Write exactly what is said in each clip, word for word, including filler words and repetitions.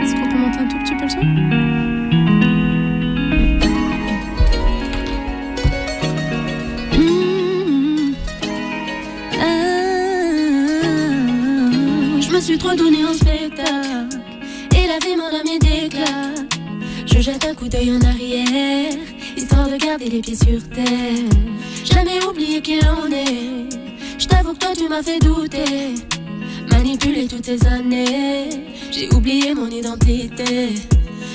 Est-ce qu'on peut monter un tout petit peu le son ? Je me suis trop donné en spectacle et la vie m'en a mis des claques. Je jette un coup d'œil en arrière, histoire de garder les pieds sur terre. Jamais oublié qui l'on est. Je t'avoue que toi tu m'as fait douter. Manipulé toutes ces années, j'ai oublié mon identité.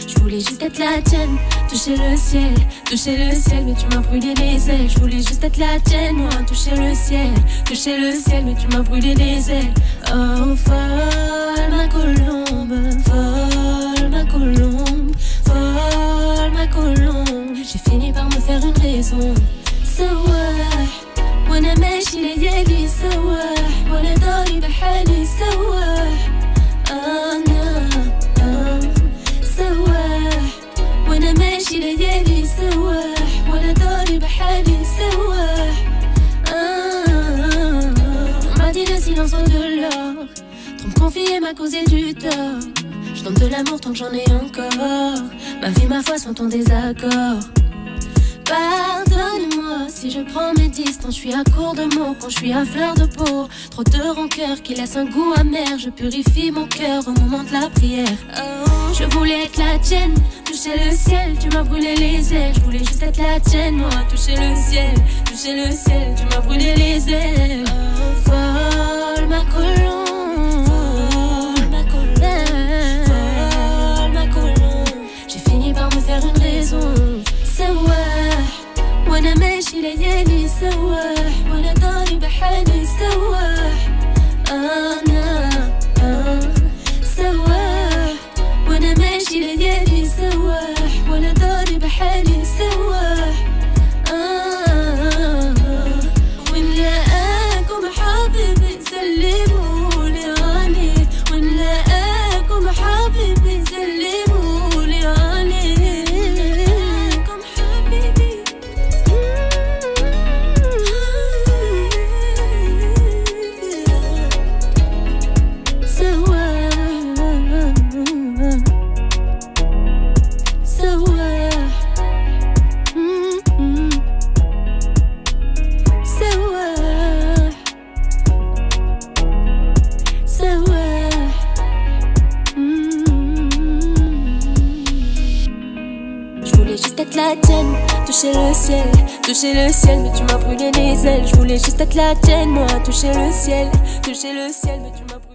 Je voulais juste être la tienne, toucher le ciel, toucher le ciel, mais tu m'as brûlé les ailes. Je voulais juste être la tienne, moi, toucher le ciel, toucher le ciel, mais tu m'as brûlé les ailes. Oh, folle ma colombe, folle ma colombe, folle ma colombe. J'ai fini par me faire une raison. So what? وانا ماشي ليالي سوا ولا ضاري بحالي سوا. أنا ليالي سوا ولا داري بحالي سوا. On m'a dit le silence vaut de l'or. Trop me confier m'a causé du tort. Je donne de l'amour tant que j'en ai encore. Ma vie, ma foi sont en désaccord. Pardonne-moi si je prends mes distances. Je suis à court de mots quand je suis à fleur de peau. Trop de rancœur qui laisse un goût amer. Je purifie mon cœur au moment de la prière. Oh, je voulais être la tienne, toucher le ciel, tu m'as brûlé les ailes. Je voulais juste être la tienne, moi, toucher le ciel, toucher le ciel, tu m'as brûlé les ailes. Oh, folle ma colombe, folle ma colombe, folle ma colombe. J'ai fini par me faire une raison. سوا وانا ماشي ليالي سوا ولا ضاري بحالي سوا. انا سوا وانا ماشي ليالي سوا ولا ضاري بحالي سوا. ونلاقاكم حبيبي سلموا لي عليه، ونلاقاكم حبيبي سلموا لي عليه. La tienne, toucher le ciel, toucher le ciel, mais tu m'as brûlé les ailes. Je voulais juste être la tienne, moi, toucher le ciel, toucher le ciel, mais tu m'as brûlé.